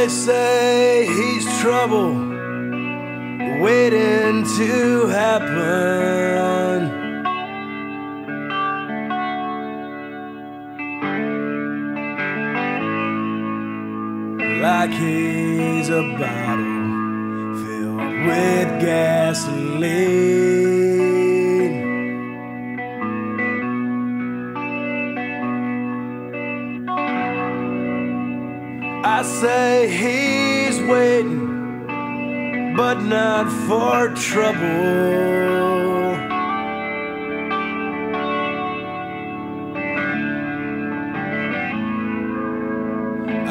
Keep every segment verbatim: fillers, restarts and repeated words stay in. They say he's trouble waiting to happen. Like he's a bottle filled with gasoline. I say he's waiting, but not for trouble.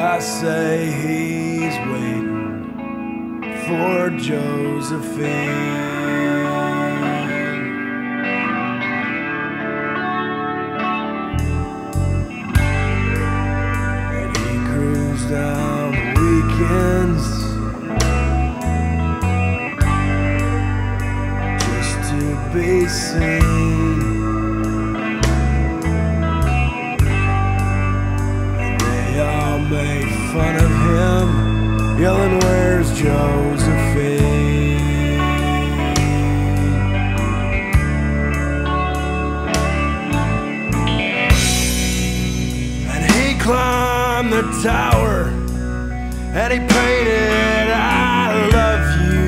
I say he's waiting for Josephine. And he cruised on the weekends just to be seen. Made fun of him, yelling, "Where's Josephine?" And he climbed the tower and he painted, "I love you,"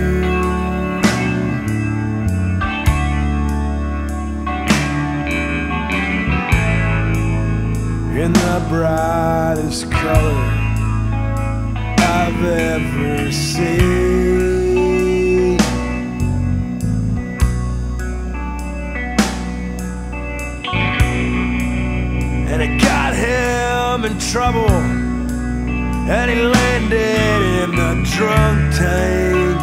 in the brightest color I've ever seen. And it got him in trouble, and he landed in the drunk tank.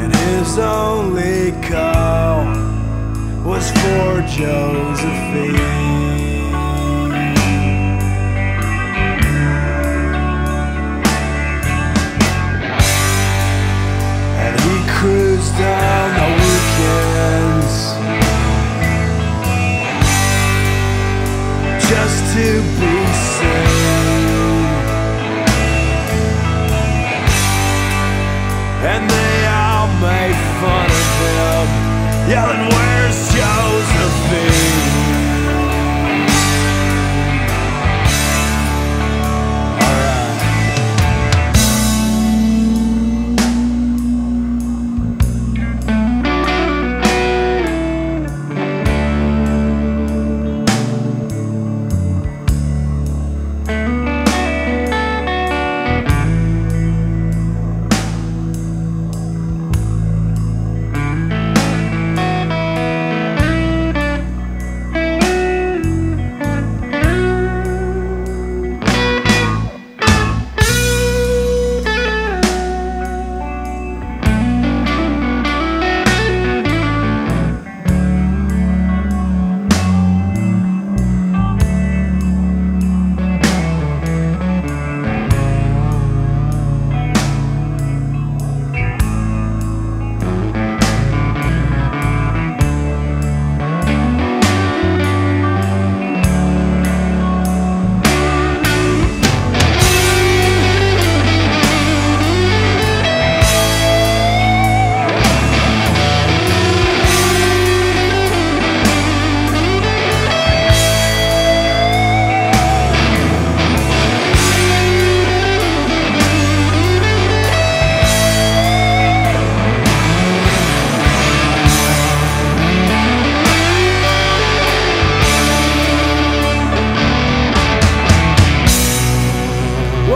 And his only call was for Josephine. And he cruised down the weekends just to be seen. And they all made fun of him, yelling, "Where's Josephine?" All right.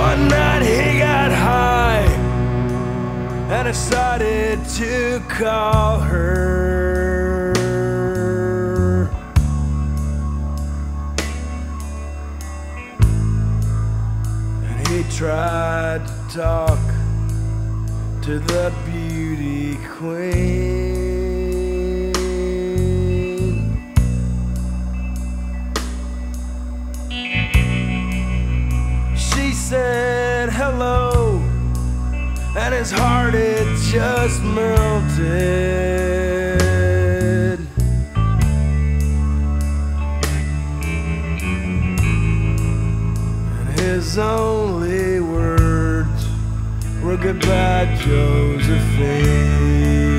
One night he got high and decided to call her. And he tried to talk to the beauty queen. She said hello, and his heart, it just melted. his only words were goodbye, Josephine.